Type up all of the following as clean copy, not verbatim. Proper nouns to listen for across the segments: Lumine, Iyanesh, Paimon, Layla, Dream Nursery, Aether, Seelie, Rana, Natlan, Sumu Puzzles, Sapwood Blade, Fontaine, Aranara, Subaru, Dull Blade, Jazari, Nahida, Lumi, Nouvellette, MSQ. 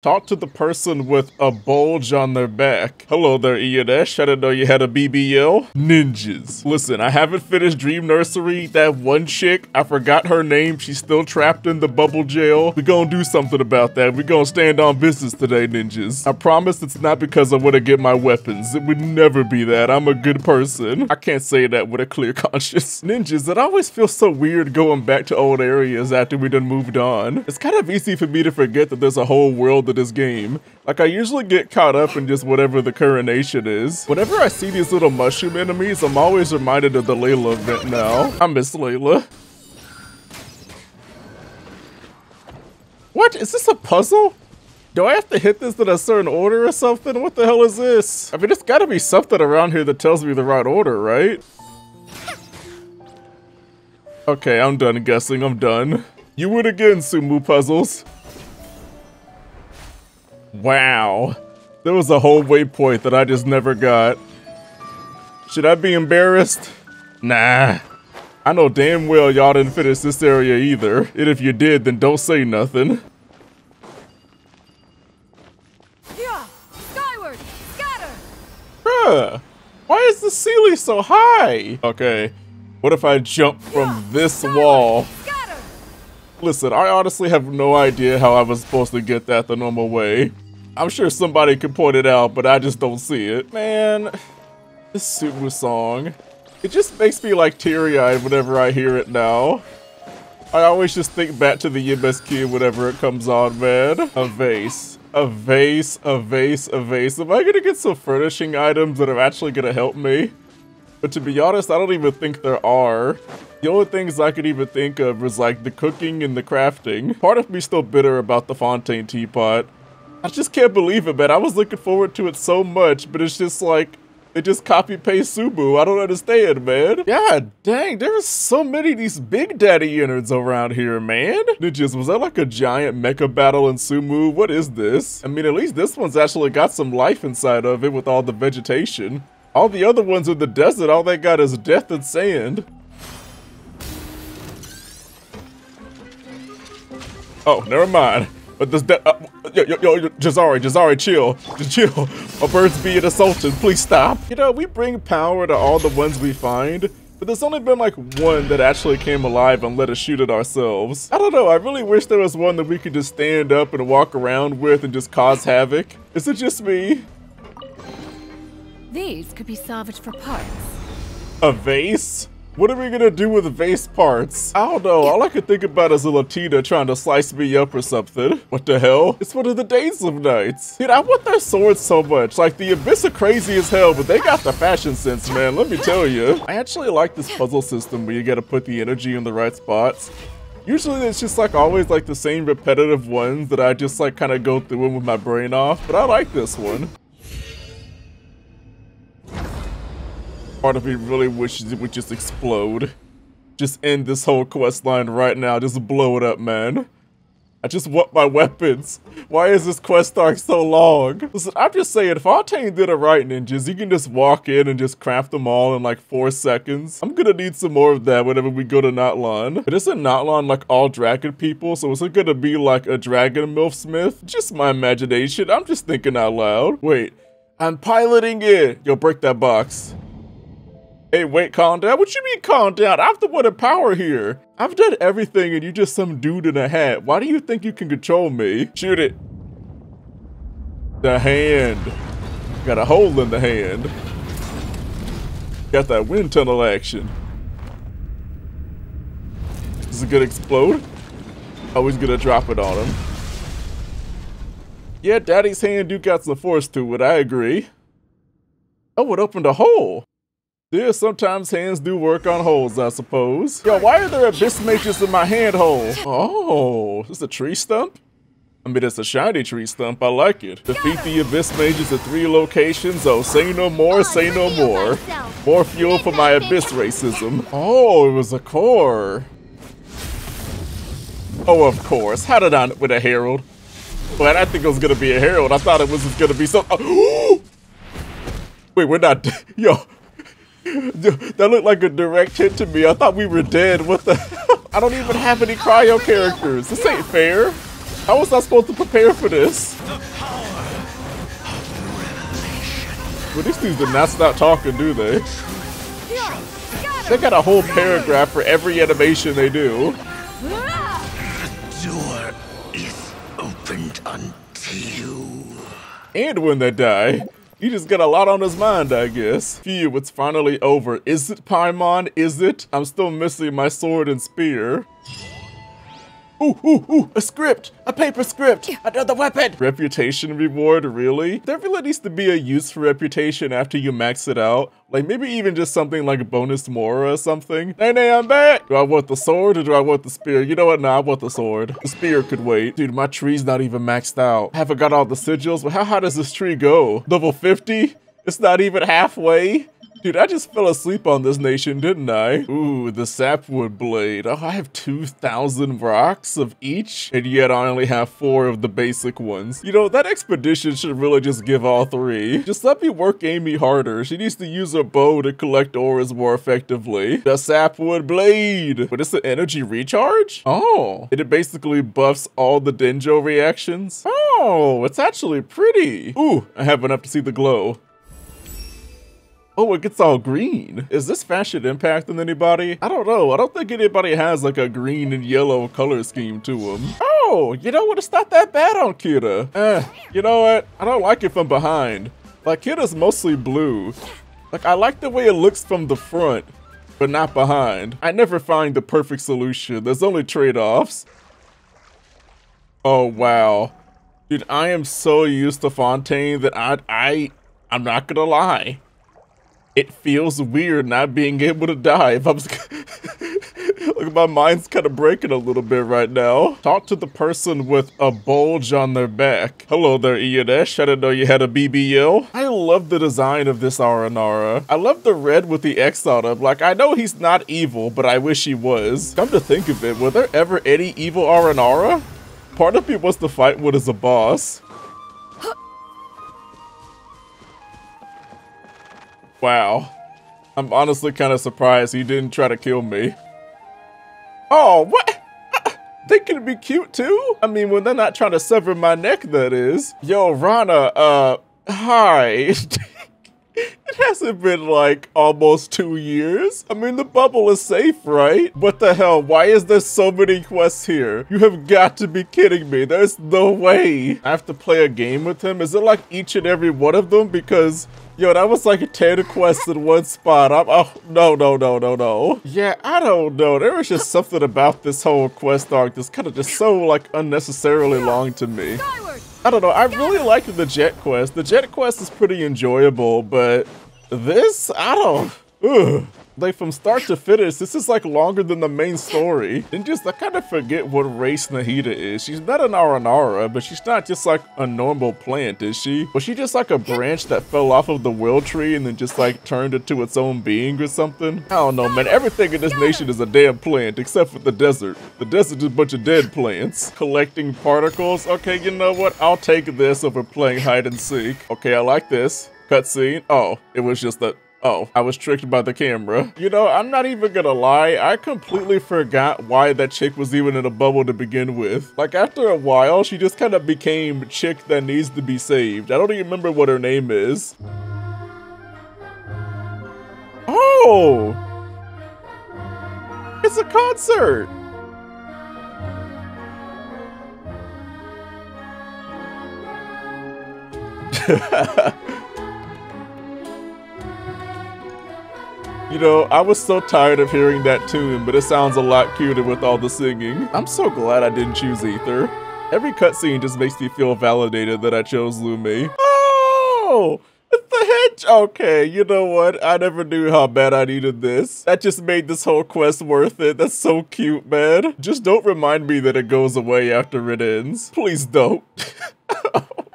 Talk to the person with a bulge on their back. Hello there, Iyanesh. I didn't know you had a BBL. Ninjas. Listen, I haven't finished Dream Nursery. That one chick, I forgot her name. She's still trapped in the bubble jail. We're gonna do something about that. We're gonna stand on business today, ninjas. I promise it's not because I want to get my weapons. It would never be that. I'm a good person. I can't say that with a clear conscience. Ninjas, it always feels so weird going back to old areas after we done moved on. It's kind of easy for me to forget that there's a whole world that this game. Like, I usually get caught up in just whatever the current nation is. Whenever I see these little mushroom enemies, I'm always reminded of the Layla event now. I miss Layla. What? Is this a puzzle? Do I have to hit this in a certain order or something? What the hell is this? I mean, it's gotta be something around here that tells me the right order, right? Okay, I'm done guessing. I'm done. You win again, Sumu Puzzles. Wow, there was a whole waypoint that I just never got. Should I be embarrassed? Nah. I know damn well y'all didn't finish this area either. And if you did, then don't say nothing. Yeah, skyward, scatter. Bruh, why is the Seelie so high? Okay, what if I jump from this wall? Scatter. Listen, I honestly have no idea how I was supposed to get that the normal way. I'm sure somebody could point it out, but I just don't see it. Man, this Subaru song. It just makes me like teary-eyed whenever I hear it now. I always just think back to the MSQ whenever it comes on, man. A vase. A vase, a vase, a vase. Am I gonna get some furnishing items that are actually gonna help me? But to be honest, I don't even think there are. The only things I could even think of was like the cooking and the crafting. Part of me's still bitter about the Fontaine teapot. I just can't believe it, man. I was looking forward to it so much, but it's just like, they just copy-paste Sumu. I don't understand, man. God dang, there are so many of these Big Daddy innards around here, man. Ninjas, was that like a giant mecha battle in Sumu? What is this? I mean, at least this one's actually got some life inside of it with all the vegetation. All the other ones in the desert, all they got is death and sand. Oh, never mind. But this Jazari, chill. Just chill. A bird's being assaulted. Please stop. You know, we bring power to all the ones we find, but there's only been like one that actually came alive and let us shoot it ourselves. I don't know. I really wish there was one that we could just stand up and walk around with and just cause havoc. Is it just me? These could be salvaged for parts. A vase? What are we gonna do with vase parts? I don't know, all I could think about is a Latina trying to slice me up or something. What the hell? It's one of the days of nights. Dude, I want their swords so much. Like, the Abyss are crazy as hell, but they got the fashion sense, man, let me tell you. I actually like this puzzle system where you gotta put the energy in the right spots. Usually it's just like always like the same repetitive ones that I just like kind of go through them with my brain off, but I like this one. Part of me really wishes it would just explode. Just end this whole quest line right now. Just blow it up, man. I just want my weapons. Why is this quest arc so long? Listen, I'm just saying, Fontaine did it right, ninjas. You can just walk in and just craft them all in like 4 seconds. I'm gonna need some more of that whenever we go to Natlan. But isn't Natlan like all dragon people? So is it gonna be like a dragon milf smith? Just my imagination. I'm just thinking out loud. Wait, I'm piloting it. Yo, break that box. Hey, wait, calm down. What you mean calm down? I'm the one in power here. I've done everything and you just some dude in a hat. Why do you think you can control me? Shoot it. The hand. Got a hole in the hand. Got that wind tunnel action. Is it gonna explode? Oh, he's gonna drop it on him. Yeah, daddy's hand do got some force to it, I agree. Oh, it opened a hole. Yeah, sometimes hands do work on holes, I suppose. Yo, why are there abyss mages in my hand hole? Oh, is this a tree stump? I mean, it's a shiny tree stump. I like it. Defeat the abyss mages at 3 locations. Oh, say no more, say no more. More fuel for my abyss racism. Oh, it was a core. Oh, of course. How did I know with a herald? Well, I think it was gonna be a herald. I thought it was gonna be something. Oh. Wait, we're not. Yo. That looked like a direct hit to me. I thought we were dead. What the hell? I don't even have any cryo characters. This ain't fair. How was I supposed to prepare for this? The power of the well, these dudes did not stop talking, do they? They got a whole paragraph for every animation they do. The door is opened unto you. And when they die. He just got a lot on his mind, I guess. Phew, it's finally over. Is it, Paimon? Is it? I'm still missing my sword and spear. Ooh, ooh, ooh, a script! A paper script! Another weapon! Reputation reward, really? There really needs to be a use for reputation after you max it out. Like, maybe even just something like a bonus mora or something. Nay, I'm back! Do I want the sword or do I want the spear? You know what? Nah, I want the sword. The spear could wait. Dude, my tree's not even maxed out. I haven't got all the sigils, but how high does this tree go? Level 50? It's not even halfway? Dude, I just fell asleep on this nation, didn't I? Ooh, the Sapwood Blade. Oh, I have 2,000 rocks of each, and yet I only have 4 of the basic ones. You know, that expedition should really just give all 3. Just let me work Amy harder. She needs to use her bow to collect auras more effectively. The Sapwood Blade. But it's an energy recharge? Oh. And it basically buffs all the Denjo reactions. Oh, it's actually pretty. Ooh, I have enough to see the glow. Oh, it gets all green. Is this fashion impacting anybody? I don't know. I don't think anybody has like a green and yellow color scheme to them. Oh, you know what? It's not that bad on Kira. You know what? I don't like it from behind. Like, Kira's mostly blue. Like, I like the way it looks from the front, but not behind. I never find the perfect solution. There's only trade-offs. Oh, wow. Dude, I am so used to Fontaine that I'm not gonna lie. It feels weird not being able to die if I'm look, my mind's kind of breaking a little bit right now. Talk to the person with a bulge on their back. Hello there, Iyanesh. I didn't know you had a BBL. I love the design of this Aranara. I love the red with the X on him. Like, I know he's not evil, but I wish he was. Come to think of it, were there ever any evil Aranara? Part of me wants to fight what is a boss. Wow. I'm honestly kind of surprised he didn't try to kill me. Oh, what? They can be cute too? I mean, when they're not trying to sever my neck, that is. Yo, Rana, hi. It hasn't been like almost 2 years. I mean, the bubble is safe, right? What the hell? Why is there so many quests here? You have got to be kidding me. There's no way. I have to play a game with him. Is it like each and every one of them? Because, yo, that was like 10 quests in one spot. Oh, no. Yeah, I don't know. There is just something about this whole quest arc that's kind of just so like unnecessarily long to me. I don't know, I really liked the jet quest. The jet quest is pretty enjoyable, but this, I don't, ugh. Like from start to finish, this is like longer than the main story. And just, I kind of forget what race Nahida is. She's not an Aranara, but she's not just like a normal plant, is she? Was she just like a branch that fell off of the will tree and then just like turned into its own being or something? I don't know, man. Everything in this nation is a damn plant, except for the desert. The desert's a bunch of dead plants. Collecting particles. Okay, you know what? I'll take this over playing hide and seek. Okay, I like this. Cutscene. Oh, it was just that. Oh, I was tricked by the camera. You know, I'm not even gonna lie. I completely forgot why that chick was even in a bubble to begin with. Like, after a while, she just kind of became chick that needs to be saved. I don't even remember what her name is. Oh! It's a concert! You know, I was so tired of hearing that tune, but it sounds a lot cuter with all the singing. I'm so glad I didn't choose Aether. Every cutscene just makes me feel validated that I chose Lumi. Oh, it's the hedge. Okay, you know what? I never knew how bad I needed this. That just made this whole quest worth it. That's so cute, man. Just don't remind me that it goes away after it ends. Please don't.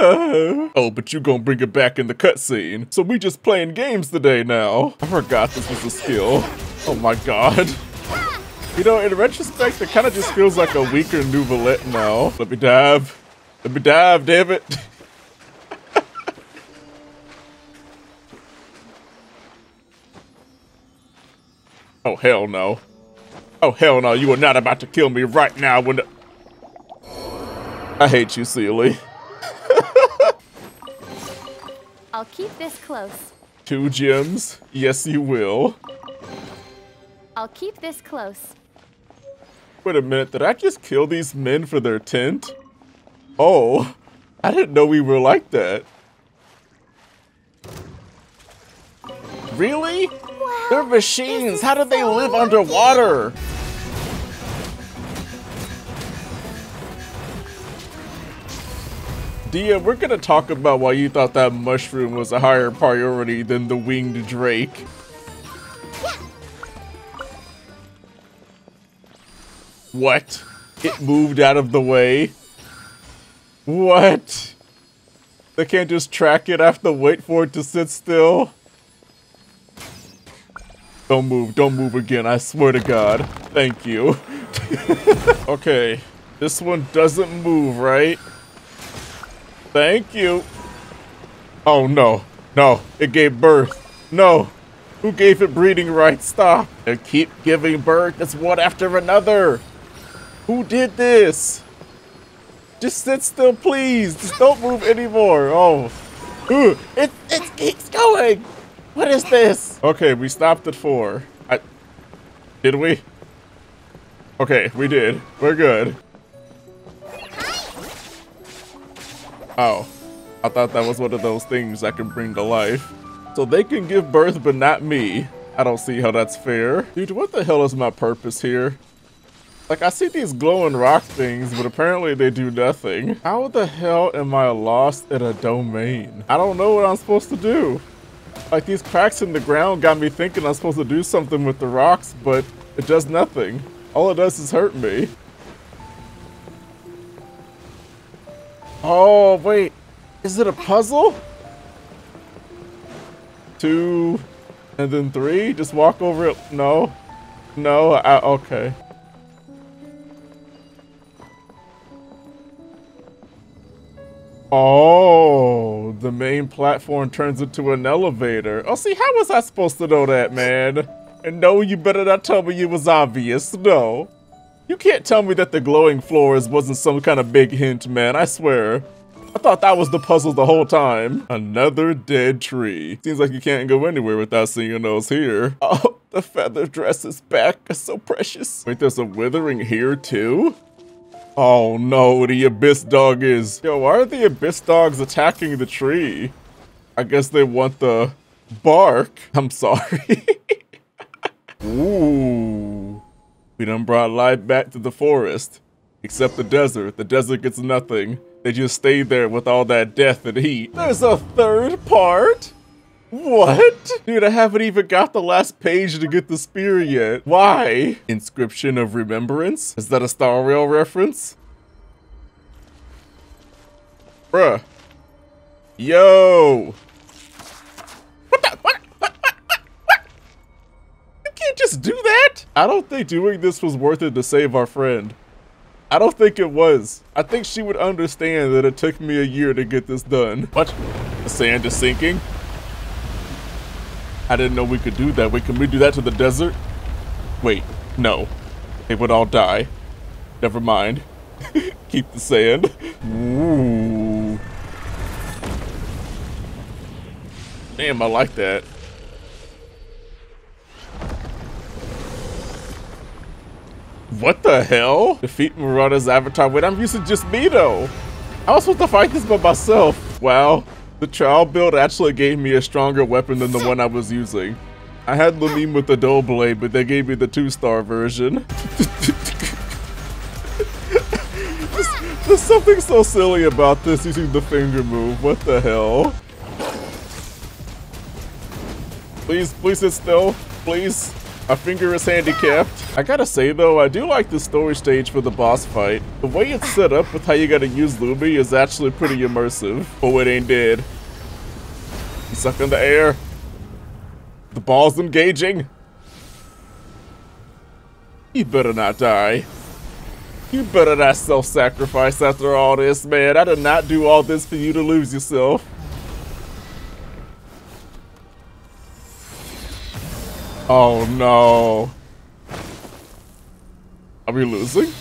Oh, but you gonna bring it back in the cutscene. So we just playing games today now. I forgot this was a skill. Oh my god. You know, in retrospect, it kind of just feels like a weaker Nouvellette now. Let me dive. Let me dive, damn it. Oh, hell no. Oh, hell no. You are not about to kill me right now when the... I hate you, Seelie. I'll keep this close. 2 gems. Yes, you will. I'll keep this close. Wait a minute. Did I just kill these men for their tent? Oh, I didn't know we were like that. Really? Wow, they're machines. How do they live underwater? Dia, we're gonna talk about why you thought that mushroom was a higher priority than the winged drake. Yeah. What? It moved out of the way? What? They can't just track it, I have to wait for it to sit still? Don't move again, I swear to God. Thank you. Okay, this one doesn't move, right? Thank you. Oh no, no, it gave birth. No, who gave it breeding rights? Stop. They keep giving birth, it's one after another. Who did this? Just sit still, please. Just don't move anymore. Oh, it keeps going. What is this? Okay, we stopped at 4. Did we? Okay, we did. We're good. Oh, I thought that was one of those things I can bring to life. So they can give birth, but not me. I don't see how that's fair. Dude, what the hell is my purpose here? Like, I see these glowing rock things, but apparently they do nothing. How the hell am I lost in a domain? I don't know what I'm supposed to do. Like, these cracks in the ground got me thinking I'm supposed to do something with the rocks, but it does nothing. All it does is hurt me. Oh, wait. Is it a puzzle? 2, and then 3? Just walk over it. No. No, okay. Oh, the main platform turns into an elevator. Oh, see, how was I supposed to know that, man? And no, you better not tell me it was obvious. No. You can't tell me that the glowing floors wasn't some kind of big hint, man. I swear. I thought that was the puzzle the whole time. Another dead tree. Seems like you can't go anywhere without seeing those here. Oh, the feather dress is back. It's so precious. Wait, there's a withering here too? Oh no, the abyss dog is. Yo, why are the abyss dogs attacking the tree? I guess they want the bark. I'm sorry. Ooh. We done brought life back to the forest. Except the desert. The desert gets nothing. They just stay there with all that death and heat. There's a 3rd part? What? Dude, I haven't even got the last page to get the spear yet. Why? Inscription of Remembrance? Is that a Star Rail reference? Bruh. Yo. What the? What? You can't just do that? I don't think doing this was worth it to save our friend. I don't think it was. I think she would understand that it took me a year to get this done. What? The sand is sinking? I didn't know we could do that. Wait, can we do that to the desert? Wait, no. They would all die. Never mind. Keep the sand. Ooh. Damn, I like that. What the hell? Defeat Murata's avatar. Wait, I'm using just me though. I was supposed to fight this by myself. Wow. The trial build actually gave me a stronger weapon than the one I was using. I had Lumine with the Dull Blade, but they gave me the 2-star version. There's something so silly about this using the finger move. What the hell? Please, please sit still. Please. My finger is handicapped. I gotta say though, I do like the story stage for the boss fight. The way it's set up with how you gotta use Lumi is actually pretty immersive. Oh, it ain't dead. He's stuck in the air. The ball's engaging. You better not die. You better not self-sacrifice after all this, man. I did not do all this for you to lose yourself. Oh no. Are we losing?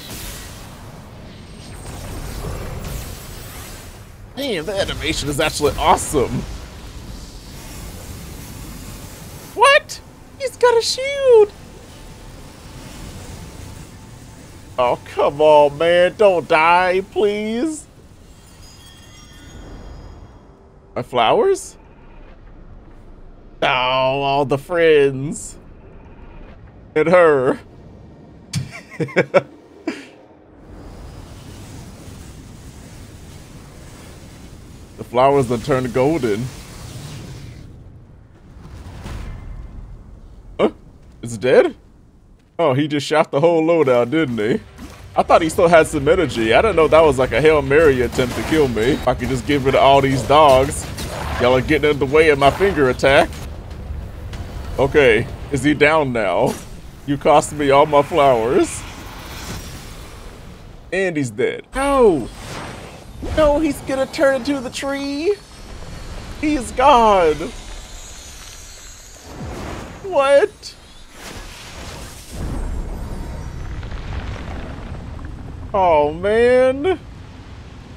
Man, the animation is actually awesome. What? He's got a shield. Oh, come on, man. Don't die, please. My flowers? Oh, all the friends. And her. The flowers that turned golden. Huh? It's dead? Oh, he just shot the whole load out, didn't he? I thought he still had some energy. I didn't know that was like a Hail Mary attempt to kill me. If I could just get rid of all these dogs. Y'all are getting in the way of my finger attack. Okay, is he down now? You cost me all my flowers. And he's dead. No! No, he's gonna turn into the tree! He's gone! What? Oh, man.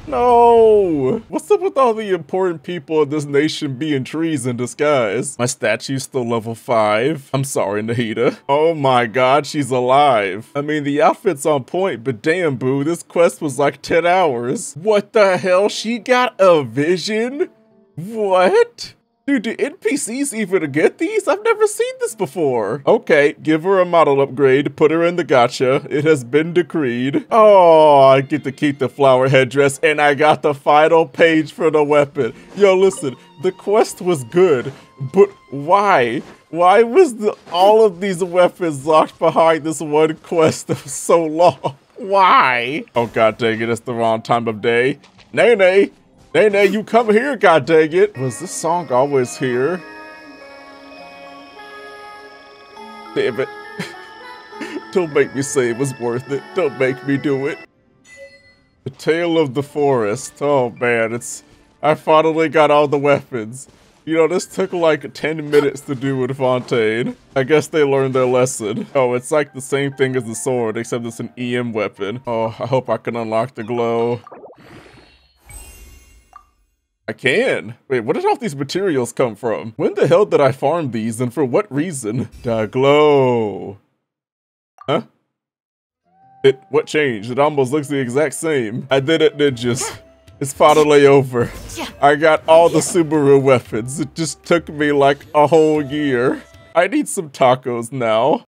No. What's up with all the important people of this nation being trees in disguise? My statue's still level 5. I'm sorry, Nahida. Oh my god, she's alive. I mean, the outfit's on point, but damn, boo, this quest was like 10 hours. What the hell? She got a vision? What? Dude, do NPCs even get these? I've never seen this before. Okay, give her a model upgrade, put her in the gacha. It has been decreed. Oh, I get to keep the flower headdress, and I got the final page for the weapon. Yo, listen, the quest was good, but why? Why was all of these weapons locked behind this one quest for so long? Why? Oh, god dang it, it's the wrong time of day. Nay, nay. Nay, you come here, god dang it! Was this song always here? Damn it. Don't make me say it was worth it. Don't make me do it. The Tale of the Forest. Oh man, I finally got all the weapons. You know, this took like 10 minutes to do with Fontaine. I guess they learned their lesson. Oh, it's like the same thing as the sword, except it's an EM weapon. Oh, I hope I can unlock the glow. I can. Wait, where did all these materials come from? When the hell did I farm these and for what reason? Da glow. Huh? What changed? It almost looks the exact same. I did it, ninjas. It's finally over. I got all the Subaru weapons. It just took me like a whole year. I need some tacos now.